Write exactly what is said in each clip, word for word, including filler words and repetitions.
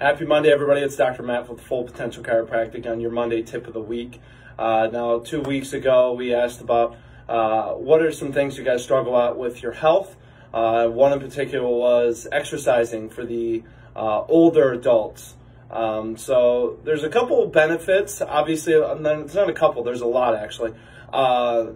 Happy Monday, everybody. It's Doctor Matt with Full Potential Chiropractic on your Monday tip of the week. Uh, now, two weeks ago, we asked about uh, what are some things you guys struggle at with your health. Uh, one in particular was exercising for the uh, older adults. Um, so there's a couple of benefits, obviously, and then it's not a couple, there's a lot actually, uh,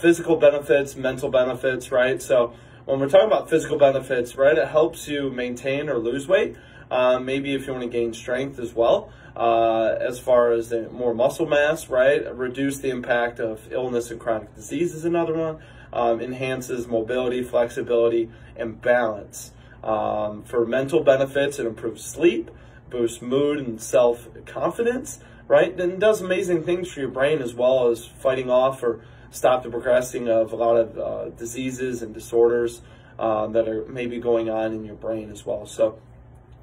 physical benefits, mental benefits, right? So when we're talking about physical benefits, right, it helps you maintain or lose weight. Uh, maybe if you want to gain strength as well, uh, as far as the more muscle mass, right? Reduce the impact of illness and chronic disease is another one. Um, enhances mobility, flexibility, and balance. Um, for mental benefits, it improves sleep, boosts mood and self-confidence, right? And does amazing things for your brain as well as fighting off or stop the progressing of a lot of uh, diseases and disorders uh, that are maybe going on in your brain as well. So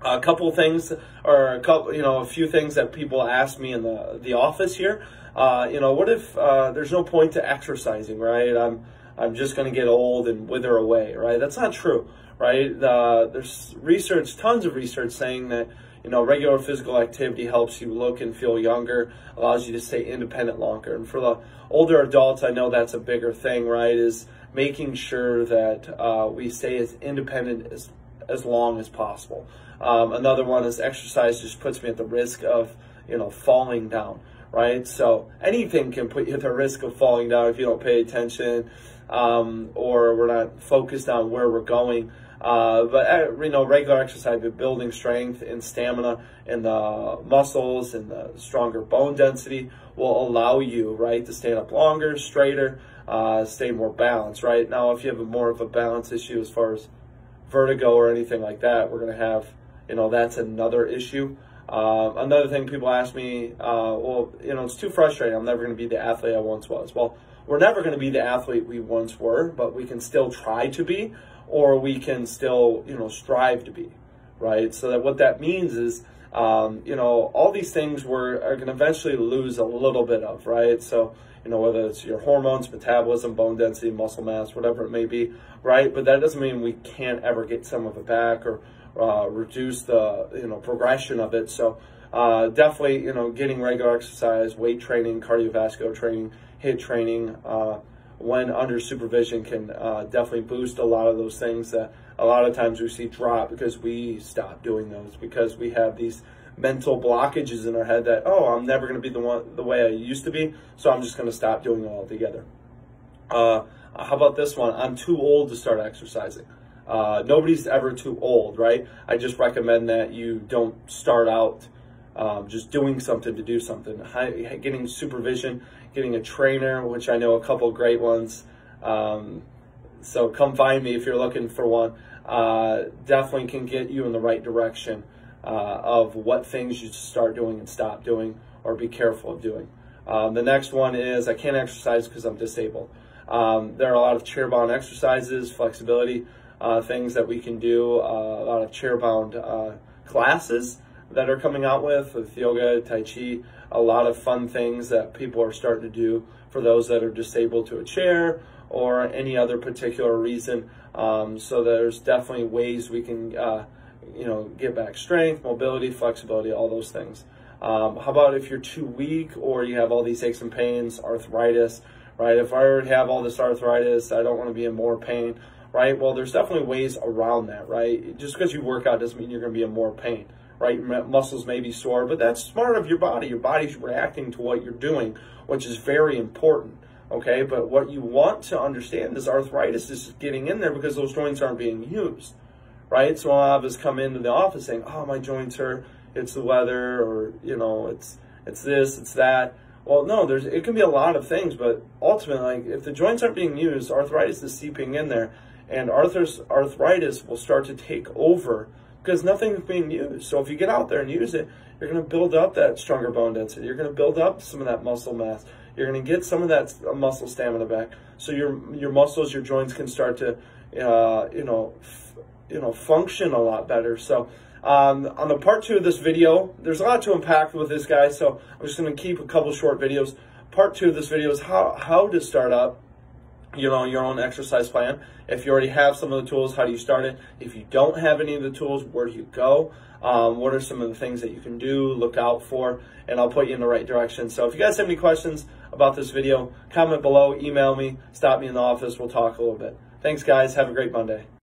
a couple of things, or a couple, you know, a few things that people ask me in the, the office here, uh, you know, what if uh, there's no point to exercising, right? I'm, I'm just going to get old and wither away, right? That's not true, right? Uh, there's research, tons of research saying that, you know, regular physical activity helps you look and feel younger, allows you to stay independent longer. And for the older adults, I know that's a bigger thing, right, is making sure that uh, we stay as independent as as long as possible. Um, another one is exercise just puts me at the risk of, you know, falling down, right? So anything can put you at the risk of falling down if you don't pay attention um, or we're not focused on where we're going. Uh, but, you know, regular exercise, but building strength and stamina in the muscles and the stronger bone density will allow you, right, to stand up longer, straighter, uh, stay more balanced, right? Now, if you have a more of a balance issue as far as vertigo or anything like that, we're going to have, you know, that's another issue. Uh, another thing people ask me, uh, well, you know, it's too frustrating. I'm never going to be the athlete I once was. Well, we're never going to be the athlete we once were, but we can still try to be, or we can still, you know, strive to be, right? So that what that means is, um, you know, all these things we're are going to eventually lose a little bit of, right? So, you know, whether it's your hormones, metabolism, bone density, muscle mass, whatever it may be, right? But that doesn't mean we can't ever get some of it back or uh, reduce the, you know, progression of it. So uh, definitely, you know, getting regular exercise, weight training, cardiovascular training, HIIT training, uh, when under supervision can uh, definitely boost a lot of those things that a lot of times we see drop because we stop doing those, because we have these mental blockages in our head that, oh, I'm never going to be the one the way I used to be, so I'm just going to stop doing it altogether. Uh, how about this one? I'm too old to start exercising. Uh, nobody's ever too old, right? I just recommend that you don't start out um, just doing something to do something. Hi, getting supervision, getting a trainer, which I know a couple of great ones. Um, so come find me if you're looking for one. Uh, definitely can get you in the right direction Uh, of what things you start doing and stop doing, or be careful of doing. Um, the next one is I can't exercise because I'm disabled. Um, there are a lot of chair-bound exercises, flexibility, uh, things that we can do, uh, a lot of chair-bound uh, classes that are coming out with, with yoga, tai chi, a lot of fun things that people are starting to do for those that are disabled to a chair or any other particular reason. Um, so there's definitely ways we can uh, you know, get back strength, mobility, flexibility, all those things. Um, how about if you're too weak or you have all these aches and pains, arthritis, right? If I already have all this arthritis, I don't want to be in more pain, right? Well, there's definitely ways around that, right? Just because you work out doesn't mean you're going to be in more pain, right? Your muscles may be sore, but that's smart of your body. Your body's reacting to what you're doing, which is very important, okay? But what you want to understand is arthritis is getting in there because those joints aren't being used, right? So I'll have us come into the office saying, oh, my joints are, it's the weather, or, you know, it's it's this, it's that. Well, no, there's it can be a lot of things, but ultimately, like, if the joints aren't being used, arthritis is seeping in there, and arthritis, arthritis will start to take over because nothing's being used. So if you get out there and use it, you're going to build up that stronger bone density. You're going to build up some of that muscle mass. You're going to get some of that muscle stamina back. So your, your muscles, your joints can start to, uh, you know, you know, function a lot better. So um, on the part two of this video, there's a lot to unpack with this guy, so I'm just gonna keep a couple short videos. Part two of this video is how, how to start up you know, your own exercise plan. If you already have some of the tools, how do you start it? If you don't have any of the tools, where do you go? Um, what are some of the things that you can do, look out for, and I'll put you in the right direction. So if you guys have any questions about this video, comment below, email me, stop me in the office, we'll talk a little bit. Thanks guys, have a great Monday.